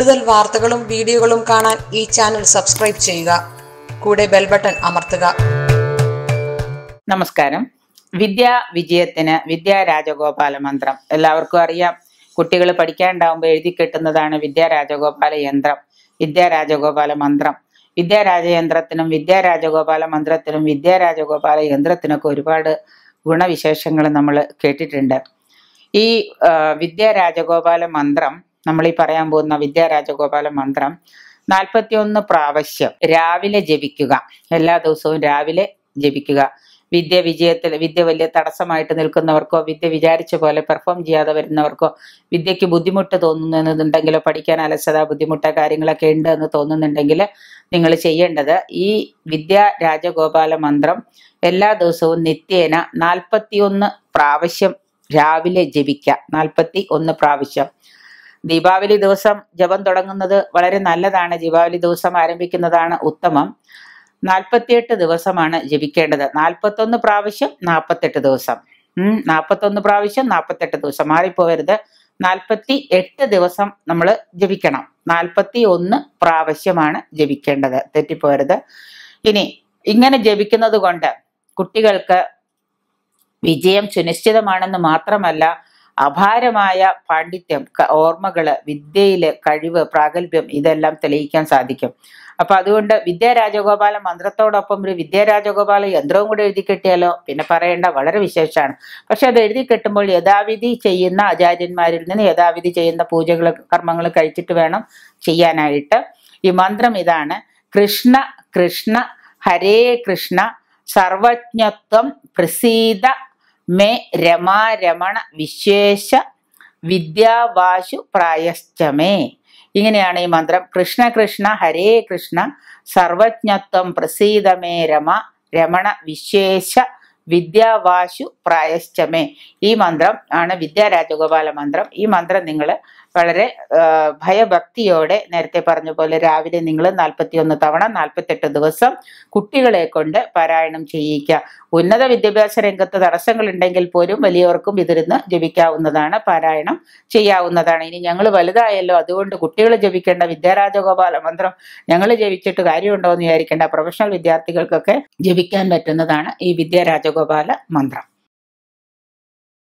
കൂടുതൽ വാർത്തകളും വീഡിയോകളും കാണാൻ ഈ ചാനൽ സബ്സ്ക്രൈബ് ചെയ്യുക. കൂടെ ബെൽ ബട്ടൺ അമർത്തുക. നമസ്കാരം. വിദ്യാ വിജയത്തിന് വിദ്യാരാജഗോപാല മന്ത്രം എല്ലാവർക്കും അറിയാം. കുട്ടികൾ പഠിക്കാനുണ്ടാവുമ്പോൾ എഴുതി കെട്ടുന്നതാണ് വിദ്യാരാജഗോപാല യന്ത്രം, വിദ്യാരാജഗോപാല മന്ത്രം. വിദ്യാരാജയന്ത്രത്തിനും വിദ്യാരാജഗോപാല മന്ത്രത്തിനും വിദ്യാരാജഗോപാല യന്ത്രത്തിനൊക്കെ ഒരുപാട് ഗുണവിശേഷങ്ങൾ നമ്മൾ കേട്ടിട്ടുണ്ട്. ഈ വിദ്യാരാജഗോപാല മന്ത്രം, നമ്മളീ പറയാൻ പോകുന്ന വിദ്യാരാജഗോപാല മന്ത്രം 41 പ്രാവശ്യം രാവിലെ ജപിക്കുക. എല്ലാ ദിവസവും രാവിലെ ജപിക്കുക. വിദ്യ വിജയത്തിൽ വിദ്യ വലിയ തടസ്സമായിട്ട് നിൽക്കുന്നവർക്കോ വിദ്യ വിചാരിച്ച പോലെ പെർഫോം ചെയ്യാതെ വരുന്നവർക്കോ വിദ്യയ്ക്ക് ബുദ്ധിമുട്ട് തോന്നുന്നുണ്ടെങ്കിലോ പഠിക്കാൻ അലസത ബുദ്ധിമുട്ട് കാര്യങ്ങളൊക്കെ ഉണ്ട് എന്ന് തോന്നുന്നുണ്ടെങ്കിൽ നിങ്ങൾ ചെയ്യേണ്ടത് ഈ വിദ്യാരാജഗോപാല മന്ത്രം എല്ലാ ദിവസവും നിത്യേന 41 പ്രാവശ്യം രാവിലെ ജപിക്കുക. 41 പ്രാവശ്യം. ദീപാവലി ദിവസം ജപം തുടങ്ങുന്നത് വളരെ നല്ലതാണ്. ദീപാവലി ദിവസം ആരംഭിക്കുന്നതാണ് ഉത്തമം. 48 ദിവസമാണ് ജപിക്കേണ്ടത്. 41 പ്രാവശ്യം 48 ദിവസം. 41 പ്രാവശ്യം 48 ദിവസം. മാറിപ്പോവരുത്. 48 ദിവസം നമ്മൾ ജപിക്കണം. 41 പ്രാവശ്യമാണ് ജപിക്കേണ്ടത്, തെറ്റിപ്പോവരുത്. ഇനി ഇങ്ങനെ ജപിക്കുന്നത് കൊണ്ട് കുട്ടികൾക്ക് വിജയം സുനിശ്ചിതമാണെന്ന് മാത്രമല്ല, അപാരമായ പാണ്ഡിത്യം, ഓർമ്മകള്, വിദ്യയിലെ കഴിവ്, പ്രാഗൽഭ്യം ഇതെല്ലാം തെളിയിക്കാൻ സാധിക്കും. അപ്പൊ അതുകൊണ്ട് വിദ്യാരാജഗോപാല മന്ത്രത്തോടൊപ്പം ഒരു വിദ്യാരാജഗോപാല യന്ത്രവും കൂടെ എഴുതി കെട്ടിയാലോ, പിന്നെ പറയേണ്ട, വളരെ വിശേഷമാണ്. പക്ഷെ അത് എഴുതി കെട്ടുമ്പോൾ യഥാവിധി ചെയ്യുന്ന ആചാര്യന്മാരിൽ നിന്ന് യഥാവിധി ചെയ്യുന്ന പൂജകളും കർമ്മങ്ങളും കഴിച്ചിട്ട് വേണം ചെയ്യാനായിട്ട്. ഈ മന്ത്രം ഇതാണ്: കൃഷ്ണ കൃഷ്ണ ഹരേ കൃഷ്ണ സർവജ്ഞത്വം പ്രസീത മേ രമാ രമണ വിശേഷ വിദ്യാവാശു പ്രായശ്ചമേ. ഇങ്ങനെയാണ് ഈ മന്ത്രം: കൃഷ്ണ കൃഷ്ണ ഹരേ കൃഷ്ണ സർവജ്ഞത്വം പ്രസീത മേ രമ രമണ വിശേഷ വിദ്യാവാശു പ്രായശ്ചമേ. ഈ മന്ത്രം ആണ് വിദ്യാരാജഗോപാല മന്ത്രം. ഈ മന്ത്രം നിങ്ങൾ വളരെ ഭയഭക്തിയോടെ, നേരത്തെ പറഞ്ഞ പോലെ രാവിലെ നിങ്ങൾ 41 തവണ 48 ദിവസം കുട്ടികളെ കൊണ്ട് പാരായണം ചെയ്യിക്കുക. ഉന്നത വിദ്യാഭ്യാസ രംഗത്ത് തടസ്സങ്ങൾ ഉണ്ടെങ്കിൽ പോലും വലിയവർക്കും ഇതിരുന്ന് ജപിക്കാവുന്നതാണ്, പാരായണം ചെയ്യാവുന്നതാണ്. ഇനി ഞങ്ങൾ വലുതായല്ലോ, അതുകൊണ്ട് കുട്ടികൾ ജപിക്കേണ്ട വിദ്യാരാജഗോപാല മന്ത്രം ഞങ്ങൾ ജപിച്ചിട്ട് കാര്യമുണ്ടോ എന്ന് വിചാരിക്കേണ്ട. പ്രൊഫഷണൽ വിദ്യാർത്ഥികൾക്കൊക്കെ ജപിക്കാൻ പറ്റുന്നതാണ് ഈ വിദ്യാരാജഗോപാല മന്ത്രം.